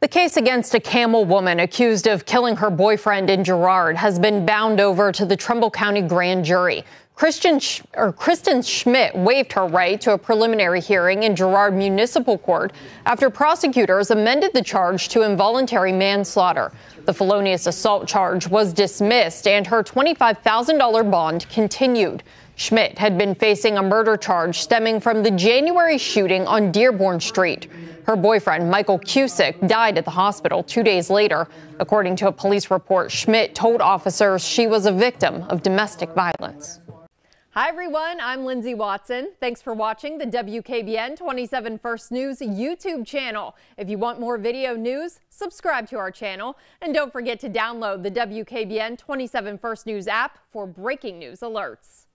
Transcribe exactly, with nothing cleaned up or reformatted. The case against a Camel woman accused of killing her boyfriend in Girard has been bound over to the Trumbull County grand jury. Kristen Sch- or Kristen Schmidt waived her right to a preliminary hearing in Girard Municipal Court after prosecutors amended the charge to involuntary manslaughter. The felonious assault charge was dismissed and her twenty-five thousand dollars bond continued. Schmidt had been facing a murder charge stemming from the January shooting on Dearborn Street. Her boyfriend, Michael Cusick, died at the hospital two days later. According to a police report, Schmidt told officers she was a victim of domestic violence. Hi, everyone. I'm Lindsay Watson. Thanks for watching the W K B N twenty-seven First News YouTube channel. If you want more video news, subscribe to our channel. And don't forget to download the W K B N twenty-seven First News app for breaking news alerts.